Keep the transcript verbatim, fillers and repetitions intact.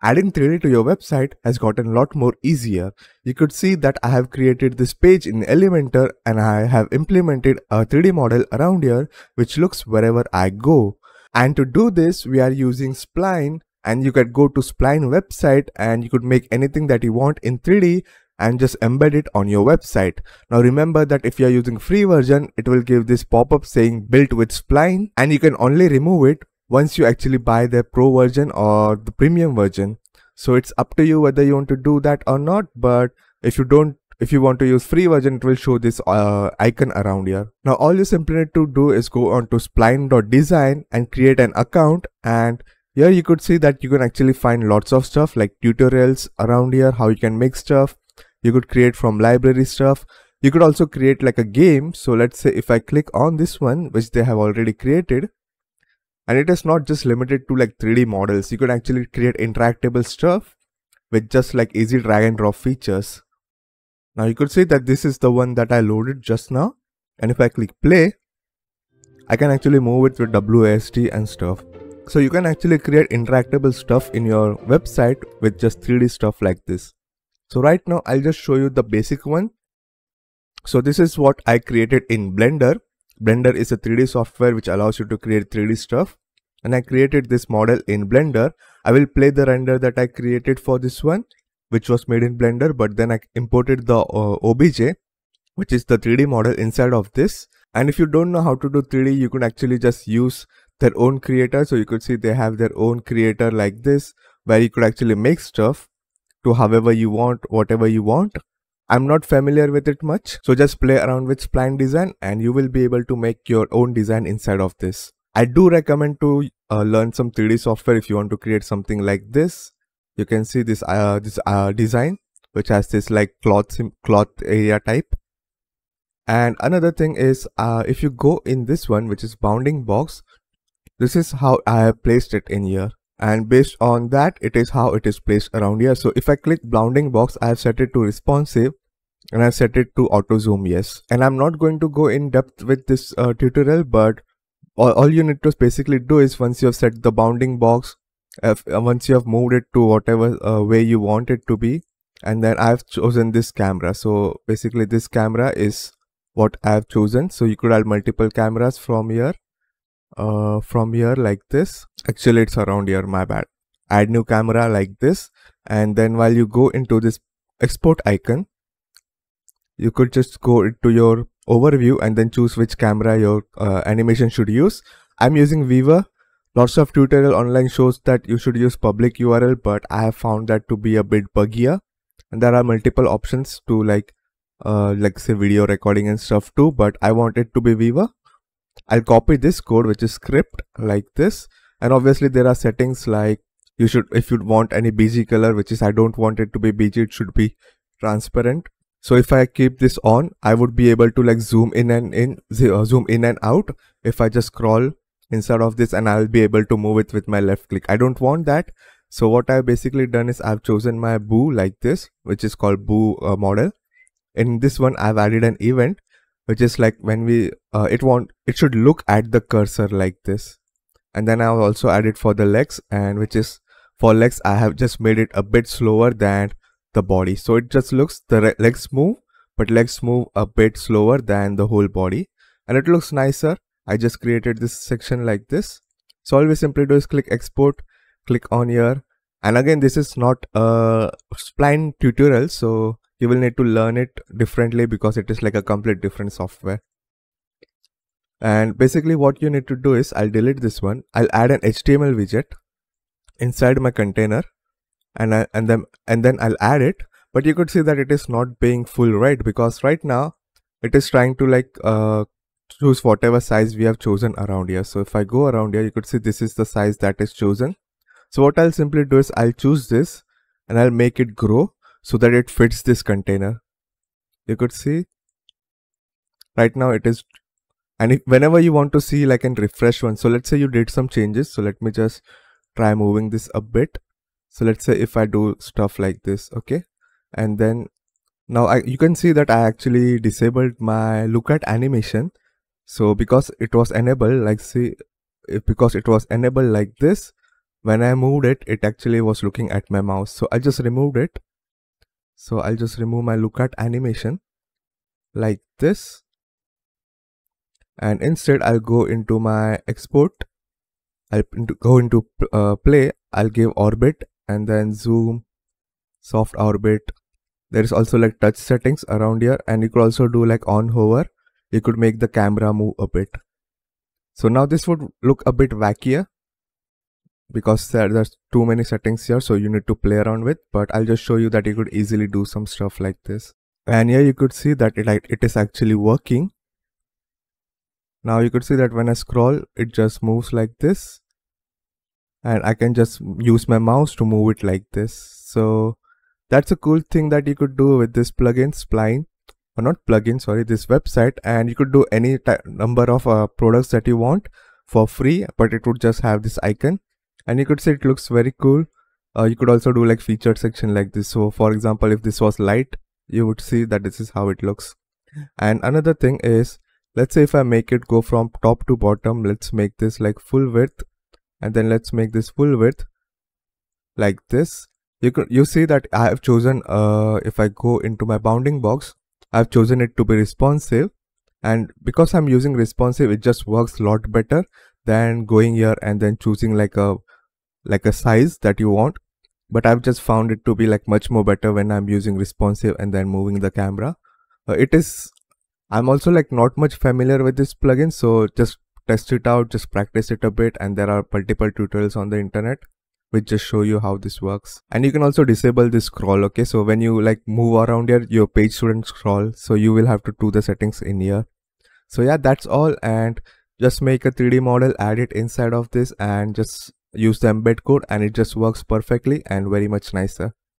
Adding three D to your website has gotten a lot more easier. You could see that I have created this page in Elementor and I have implemented a three D model around here which looks wherever I go. And to do this, we are using Spline, and you could go to Spline website and you could make anything that you want in three D and just embed it on your website. Now remember that if you are using free version, it will give this pop-up saying built with Spline, and you can only remove it once you actually buy the pro version or the premium version. So it's up to you whether you want to do that or not, but if you don't if you want to use free version, it will show this uh, icon around here. Now all you simply need to do is go on to spline dot design and create an account, and here you could see that you can actually find lots of stuff like tutorials around here, how you can make stuff. You could create from library stuff. You could also create like a game. So let's say if I click on this one, which they have already created, and it is not just limited to like three D models. You could actually create interactable stuff with just like easy drag and drop features. Now you could see that this is the one that I loaded just now. And if I click play, I can actually move it with W A S D and stuff. So you can actually create interactable stuff in your website with just three D stuff like this. So right now I'll just show you the basic one. So this is what I created in Blender. Blender is a three D software which allows you to create three D stuff. And I created this model in Blender. I will play the render that I created for this one, which was made in Blender, but then I imported the uh, O B J, which is the three D model inside of this. And if you don't know how to do three D, you can actually just use their own creator. So you could see they have their own creator like this, where you could actually make stuff to however you want, whatever you want. I'm not familiar with it much, so just play around with Spline Design and you will be able to make your own design inside of this. I do recommend to uh, learn some three D software if you want to create something like this. You can see this uh, this uh, design which has this like cloth cloth area type. And another thing is uh, if you go in this one, which is bounding box, this is how I have placed it in here. And based on that, it is how it is placed around here. So if I click bounding box, I have set it to responsive and I have set it to auto zoom, yes. And I'm not going to go in depth with this uh, tutorial, but all, all you need to basically do is once you have set the bounding box, if, uh, once you have moved it to whatever uh, way you want it to be, and then I have chosen this camera. So basically this camera is what I have chosen. So you could add multiple cameras from here. Uh, from here like this. Actually it's around here, my bad. Add new camera like this, and then while you go into this export icon, you could just go into your overview and then choose which camera your uh, animation should use. I'm using Viva. Lots of tutorial online shows that you should use public U R L, but I have found that to be a bit buggier, and there are multiple options to like uh, like say video recording and stuff too, but I want it to be Viva. I'll copy this code, which is script like this, and obviously there are settings like you should, if you want any B G color, which is I don't want it to be B G, it should be transparent. So if I keep this on, I would be able to like zoom in and in, zoom in and out. If I just scroll inside of this, and I'll be able to move it with my left click. I don't want that. So what I've basically done is I've chosen my boo like this, which is called boo uh, model. In this one, I've added an event, which is like when we, uh, it want, it should look at the cursor like this. And then I've also added for the legs, and which is for legs, I have just made it a bit slower than the body. So it just looks, the legs move, but legs move a bit slower than the whole body. And it looks nicer. I just created this section like this. So all we simply do is click export, click on here. And again, this is not a Spline tutorial, so you will need to learn it differently because it is like a complete different software. And basically what you need to do is, I'll delete this one. I'll add an H T M L widget inside my container, and I, and then and then I'll add it. But you could see that it is not being full, right? Because right now it is trying to like uh, choose whatever size we have chosen around here. So if I go around here, you could see this is the size that is chosen. So what I'll simply do is I'll choose this and I'll make it grow, so that it fits this container. You could see right now it is, and if, whenever you want to see like and refresh one. So let's say you did some changes. So let me just try moving this a bit. So let's say if I do stuff like this, okay, and then now I, you can see that I actually disabled my look at animation. So because it was enabled, like see, if because it was enabled like this, when I moved it, it actually was looking at my mouse. So I just removed it. So I'll just remove my look at animation like this. And instead I'll go into my export. I'll go into uh, play. I'll give orbit and then zoom, soft orbit. There is also like touch settings around here, and you could also do like on hover. You could make the camera move a bit. So now this would look a bit wackier because there, there's too many settings here, so you need to play around with. But I'll just show you that you could easily do some stuff like this. And here you could see that it, it is actually working. Now you could see that when I scroll, it just moves like this. And I can just use my mouse to move it like this. So that's a cool thing that you could do with this plugin, Spline. Or not plugin, sorry, this website. And you could do any number of uh, products that you want for free. But it would just have this icon. And you could see it looks very cool. Uh, you could also do like featured section like this. So for example, if this was light, you would see that this is how it looks. And another thing is, let's say if I make it go from top to bottom, let's make this like full width, and then let's make this full width like this. You could, you see that I have chosen, uh, if I go into my bounding box, I've chosen it to be responsive, and because I'm using responsive, it just works a lot better than going here and then choosing like a, like a size that you want. But I've just found it to be like much more better when I'm using responsive and then moving the camera. Uh, it is, I'm also like not much familiar with this plugin, so just test it out, just practice it a bit, and there are multiple tutorials on the internet which just show you how this works. And you can also disable this scroll, okay? So when you like move around here, your page shouldn't scroll, so you will have to do the settings in here. So yeah, that's all. And just make a three D model, add it inside of this, and just use the embed code, and it just works perfectly and very much nicer.